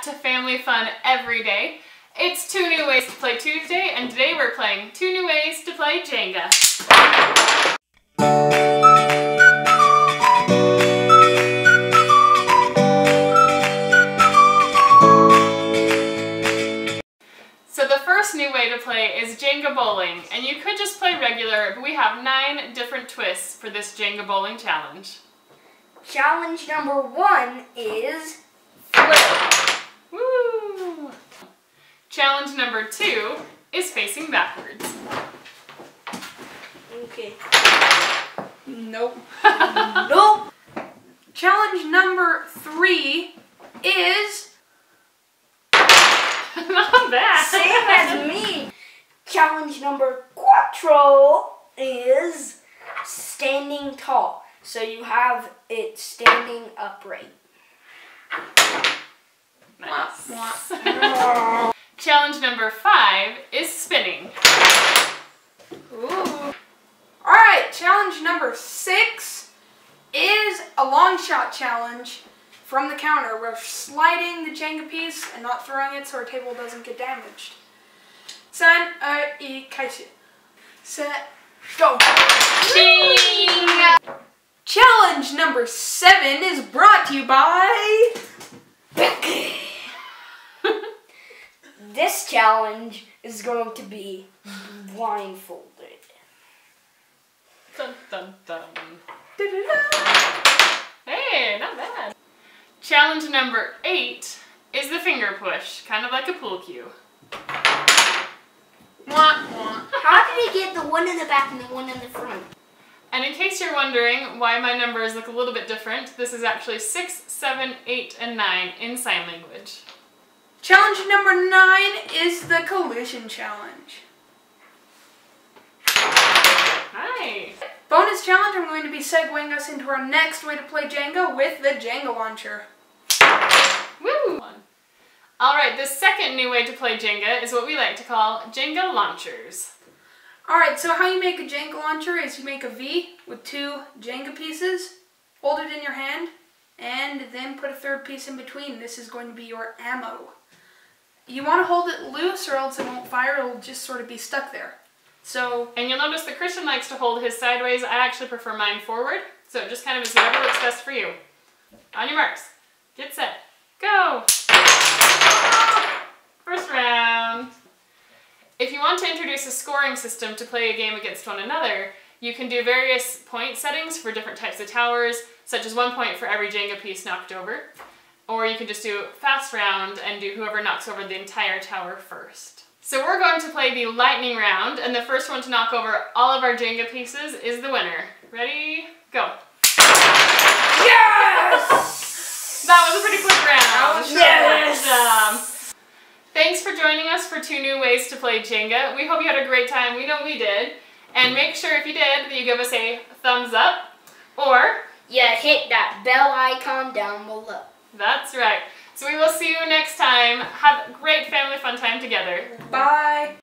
back to Family Fun Every Day. It's 2 New Ways to Play Tuesday, and today we're playing 2 New Ways to Play Jenga. So the first new way to play is Jenga bowling, and you could just play regular, but we have 9 different twists for this Jenga bowling challenge. Challenge number 1 is flip. Woo! Challenge number 2 is facing backwards. Okay. Nope. Nope. Challenge number 3 is... Not bad. Same as me. Challenge number 4 is standing tall. So you have it standing upright. Nice. Challenge number 5 is spinning. Ooh. Alright, challenge number 6 is a long shot challenge from the counter. We're sliding the Jenga piece and not throwing it so our table doesn't get damaged. San, I, kaisu. Set, go. Jenga! Challenge number 7 is brought to you by... This challenge is going to be blindfolded. Dun, dun, dun. Da, da, da. Hey, not bad. Challenge number 8 is the finger push, kind of like a pool cue. Mwah, mwah. How did we get the one in the back and the one in the front? And in case you're wondering why my numbers look a little bit different, this is actually 6, 7, 8, and 9 in sign language. Challenge number 9 is the collision challenge. Hi! Bonus challenge, I'm going to be segueing us into our next way to play Jenga with the Jenga launcher. Woo! Alright, the second new way to play Jenga is what we like to call Jenga launchers. Alright, so how you make a Jenga launcher is you make a V with 2 Jenga pieces, hold it in your hand, and then put a 3rd piece in between. This is going to be your ammo. You want to hold it loose or else it won't fire, it'll just sort of be stuck there. So, and you'll notice that Christian likes to hold his sideways. I actually prefer mine forward, so it just kind of is whatever works best for you. On your marks, get set, go! First round! If you want to introduce a scoring system to play a game against one another, you can do various point settings for different types of towers, such as 1 point for every Jenga piece knocked over, or you can just do fast round and do whoever knocks over the entire tower first. So we're going to play the lightning round, and the first one to knock over all of our Jenga pieces is the winner. Ready? Go! Yes! That was a pretty quick round. That was yes! Thanks for joining us for 2 New Ways to Play Jenga. We hope you had a great time. We know we did. And make sure if you did that you give us a thumbs up or hit that bell icon down below. That's right. So we will see you next time. Have a great family fun time together. Bye.